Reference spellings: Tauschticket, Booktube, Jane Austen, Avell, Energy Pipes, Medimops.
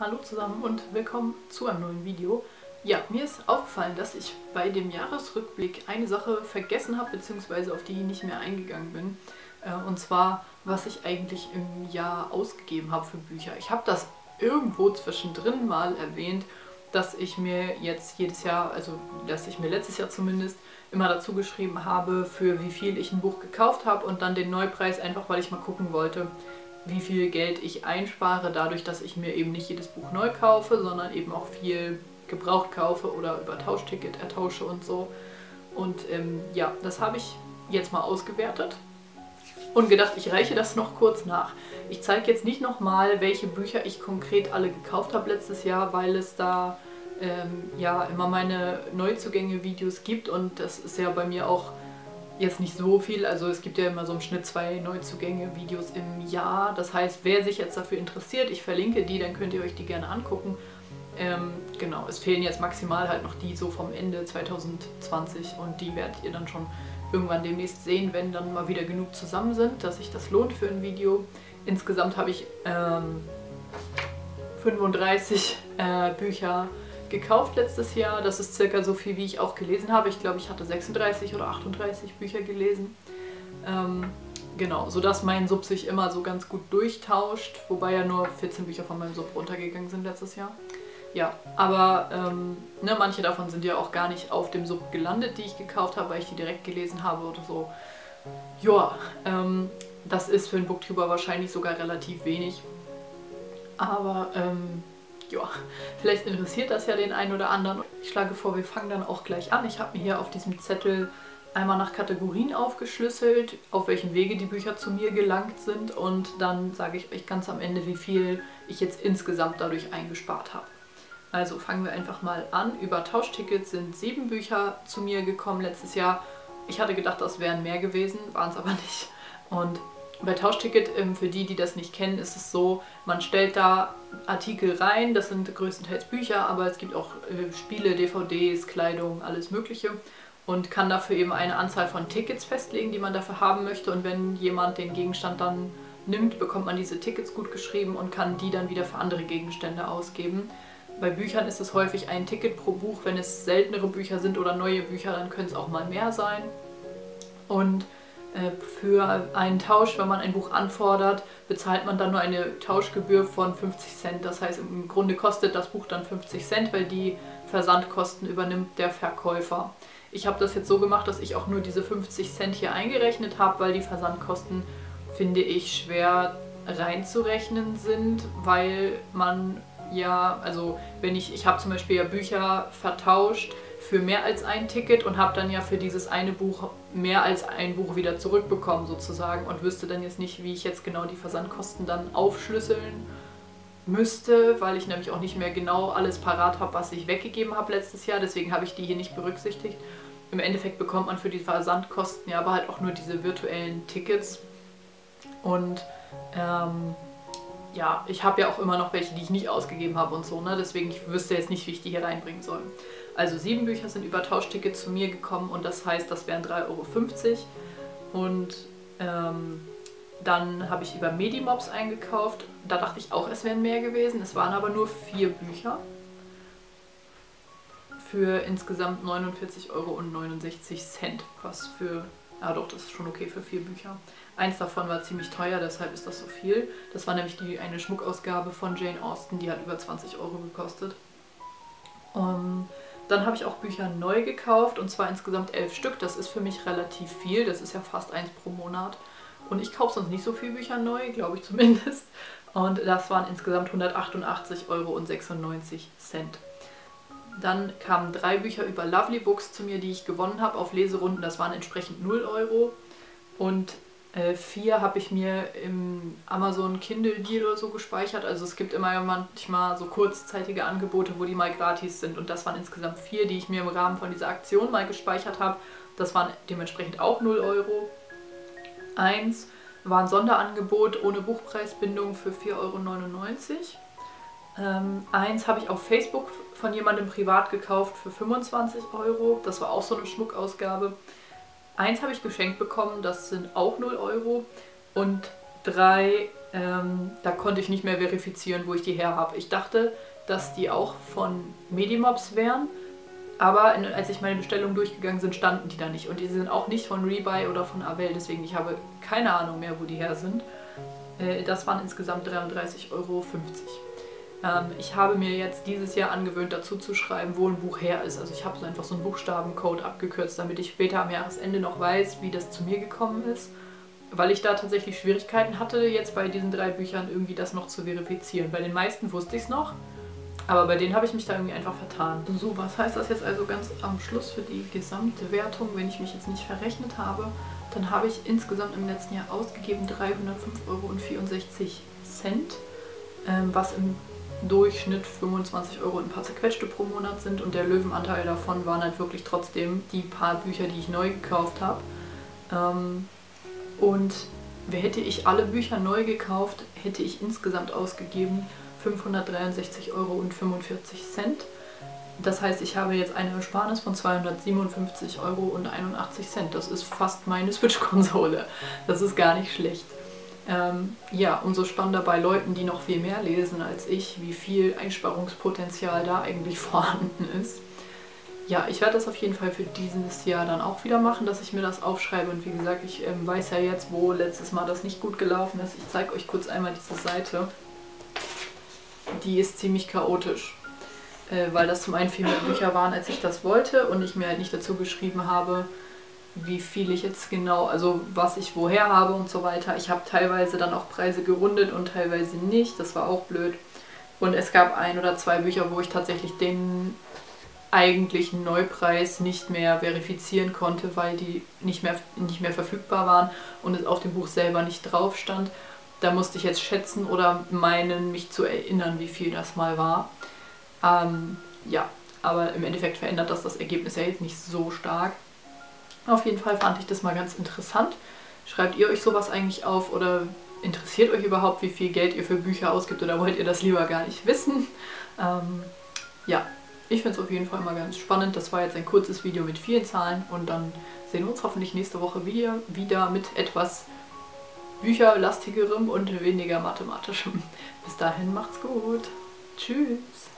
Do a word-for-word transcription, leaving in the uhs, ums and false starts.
Hallo zusammen und willkommen zu einem neuen Video. Ja, mir ist aufgefallen, dass ich bei dem Jahresrückblick eine Sache vergessen habe, beziehungsweise auf die ich nicht mehr eingegangen bin. Und zwar, was ich eigentlich im Jahr ausgegeben habe für Bücher. Ich habe das irgendwo zwischendrin mal erwähnt, dass ich mir jetzt jedes Jahr, also dass ich mir letztes Jahr zumindest, immer dazu geschrieben habe, für wie viel ich ein Buch gekauft habe und dann den Neupreis, einfach weil ich mal gucken wollte, wie viel Geld ich einspare, dadurch, dass ich mir eben nicht jedes Buch neu kaufe, sondern eben auch viel gebraucht kaufe oder über Tauschticket ertausche und so. Und ähm, ja, das habe ich jetzt mal ausgewertet und gedacht, ich reiche das noch kurz nach. Ich zeige jetzt nicht nochmal, welche Bücher ich konkret alle gekauft habe letztes Jahr, weil es da ähm, ja immer meine Neuzugänge-Videos gibt und das ist ja bei mir auch jetzt nicht so viel, also es gibt ja immer so im Schnitt zwei Neuzugänge-Videos im Jahr. Das heißt, wer sich jetzt dafür interessiert, ich verlinke die, dann könnt ihr euch die gerne angucken. Ähm, genau, es fehlen jetzt maximal halt noch die so vom Ende zwanzig zwanzig und die werdet ihr dann schon irgendwann demnächst sehen, wenn dann mal wieder genug zusammen sind, dass sich das lohnt für ein Video. Insgesamt habe ich ähm, fünfunddreißig äh, Bücher gekauft letztes Jahr. Das ist circa so viel, wie ich auch gelesen habe. Ich glaube, ich hatte sechsunddreißig oder achtunddreißig Bücher gelesen. Ähm, genau, sodass mein Sub sich immer so ganz gut durchtauscht, wobei ja nur vierzehn Bücher von meinem Sub runtergegangen sind letztes Jahr. Ja, aber ähm, ne, manche davon sind ja auch gar nicht auf dem Sub gelandet, die ich gekauft habe, weil ich die direkt gelesen habe oder so. Ja, ähm, das ist für einen Booktuber wahrscheinlich sogar relativ wenig. Aber ähm, ja, vielleicht interessiert das ja den einen oder anderen. Ich schlage vor, wir fangen dann auch gleich an. Ich habe mir hier auf diesem Zettel einmal nach Kategorien aufgeschlüsselt, auf welchem Wege die Bücher zu mir gelangt sind. Und dann sage ich euch ganz am Ende, wie viel ich jetzt insgesamt dadurch eingespart habe. Also fangen wir einfach mal an. Über Tauschticket sind sieben Bücher zu mir gekommen letztes Jahr. Ich hatte gedacht, das wären mehr gewesen, waren es aber nicht. Und bei Tauschticket, für die, die das nicht kennen, ist es so, man stellt da Artikel rein, das sind größtenteils Bücher, aber es gibt auch Spiele, D V Ds, Kleidung, alles Mögliche. Und kann dafür eben eine Anzahl von Tickets festlegen, die man dafür haben möchte. Und wenn jemand den Gegenstand dann nimmt, bekommt man diese Tickets gut geschrieben und kann die dann wieder für andere Gegenstände ausgeben. Bei Büchern ist es häufig ein Ticket pro Buch. Wenn es seltenere Bücher sind oder neue Bücher, dann können es auch mal mehr sein. Und äh, für einen Tausch, wenn man ein Buch anfordert, bezahlt man dann nur eine Tauschgebühr von fünfzig Cent. Das heißt, im Grunde kostet das Buch dann fünfzig Cent, weil die Versandkosten übernimmt der Verkäufer. Ich habe das jetzt so gemacht, dass ich auch nur diese fünfzig Cent hier eingerechnet habe, weil die Versandkosten, finde ich, schwer reinzurechnen sind, weil man... Ja, also wenn ich, ich habe zum Beispiel ja Bücher vertauscht für mehr als ein Ticket und habe dann ja für dieses eine Buch mehr als ein Buch wieder zurückbekommen sozusagen und wüsste dann jetzt nicht, wie ich jetzt genau die Versandkosten dann aufschlüsseln müsste, weil ich nämlich auch nicht mehr genau alles parat habe, was ich weggegeben habe letztes Jahr, deswegen habe ich die hier nicht berücksichtigt. Im Endeffekt bekommt man für die Versandkosten ja aber halt auch nur diese virtuellen Tickets und ähm... ja, ich habe ja auch immer noch welche, die ich nicht ausgegeben habe und so, ne? Deswegen ich wüsste jetzt nicht, wie ich die hier reinbringen soll. Also sieben Bücher sind über Tauschticket zu mir gekommen und das heißt, das wären drei Euro fünfzig. Und ähm, dann habe ich über Medimobs eingekauft. Da dachte ich auch, es wären mehr gewesen. Es waren aber nur vier Bücher für insgesamt neunundvierzig Euro neunundsechzig, was für... Ja doch, das ist schon okay für vier Bücher. Eins davon war ziemlich teuer, deshalb ist das so viel. Das war nämlich die, eine Schmuckausgabe von Jane Austen, die hat über zwanzig Euro gekostet. Um, dann habe ich auch Bücher neu gekauft und zwar insgesamt elf Stück. Das ist für mich relativ viel, das ist ja fast eins pro Monat. Und ich kaufe sonst nicht so viele Bücher neu, glaube ich zumindest. Und das waren insgesamt hundertachtundachtzig Euro sechsundneunzig. Dann kamen drei Bücher über Lovely Books zu mir, die ich gewonnen habe auf Leserunden. Das waren entsprechend null Euro. Und äh, vier habe ich mir im Amazon Kindle Deal oder so gespeichert. Also es gibt immer manchmal so kurzzeitige Angebote, wo die mal gratis sind. Und das waren insgesamt vier, die ich mir im Rahmen von dieser Aktion mal gespeichert habe. Das waren dementsprechend auch null Euro. Eins war ein Sonderangebot ohne Buchpreisbindung für vier Euro neunundneunzig. Ähm, eins habe ich auf Facebook von jemandem privat gekauft für fünfundzwanzig Euro. Das war auch so eine Schmuckausgabe. Eins habe ich geschenkt bekommen, das sind auch null Euro. Und drei Ähm, da konnte ich nicht mehr verifizieren, wo ich die her habe. Ich dachte, dass die auch von Medimops wären, aber in, als ich meine Bestellung durchgegangen sind, standen die da nicht. Und die sind auch nicht von Rebuy oder von Avell, deswegen ich habe keine Ahnung mehr, wo die her sind. Äh, das waren insgesamt dreiunddreißig Euro fünfzig. Ähm, ich habe mir jetzt dieses Jahr angewöhnt, dazu zu schreiben, wo ein Buch her ist. Also ich habe so einfach so einen Buchstabencode abgekürzt, damit ich später am Jahresende noch weiß, wie das zu mir gekommen ist. Weil ich da tatsächlich Schwierigkeiten hatte, jetzt bei diesen drei Büchern irgendwie das noch zu verifizieren. Bei den meisten wusste ich es noch, aber bei denen habe ich mich da irgendwie einfach vertan. So, was heißt das jetzt also ganz am Schluss für die gesamte Wertung? Wenn ich mich jetzt nicht verrechnet habe, dann habe ich insgesamt im letzten Jahr ausgegeben dreihundertfünf Euro vierundsechzig, ähm, was im Durchschnitt fünfundzwanzig Euro und ein paar zerquetschte pro Monat sind. Und der Löwenanteil davon waren halt wirklich trotzdem die paar Bücher, die ich neu gekauft habe. Ähm, Und hätte ich alle Bücher neu gekauft, hätte ich insgesamt ausgegeben fünfhundertdreiundsechzig Euro fünfundvierzig. Das heißt, ich habe jetzt eine Ersparnis von zweihundertsiebenundfünfzig Euro einundachtzig. Das ist fast meine Switch-Konsole. Das ist gar nicht schlecht. Ähm, ja, umso spannender bei Leuten, die noch viel mehr lesen als ich, wie viel Einsparungspotenzial da eigentlich vorhanden ist. Ja, ich werde das auf jeden Fall für dieses Jahr dann auch wieder machen, dass ich mir das aufschreibe. Und wie gesagt, ich ähm, weiß ja jetzt, wo letztes Mal das nicht gut gelaufen ist. Ich zeige euch kurz einmal diese Seite. Die ist ziemlich chaotisch, äh, weil das zum einen viel mehr Bücher waren, als ich das wollte. Und ich mir halt nicht dazu geschrieben habe, wie viel ich jetzt genau, also was ich woher habe und so weiter. Ich habe teilweise dann auch Preise gerundet und teilweise nicht. Das war auch blöd. Und es gab ein oder zwei Bücher, wo ich tatsächlich den eigentlichen Neupreis nicht mehr verifizieren konnte, weil die nicht mehr, nicht mehr verfügbar waren und es auf dem Buch selber nicht drauf stand. Da musste ich jetzt schätzen oder meinen, mich zu erinnern, wie viel das mal war. Ähm, ja, aber im Endeffekt verändert das das Ergebnis ja jetzt nicht so stark. Auf jeden Fall fand ich das mal ganz interessant. Schreibt ihr euch sowas eigentlich auf oder interessiert euch überhaupt, wie viel Geld ihr für Bücher ausgibt oder wollt ihr das lieber gar nicht wissen? Ähm, ja. Ich finde es auf jeden Fall mal ganz spannend. Das war jetzt ein kurzes Video mit vielen Zahlen und dann sehen wir uns hoffentlich nächste Woche wieder, wieder mit etwas bücherlastigerem und weniger mathematischem. Bis dahin macht's gut. Tschüss.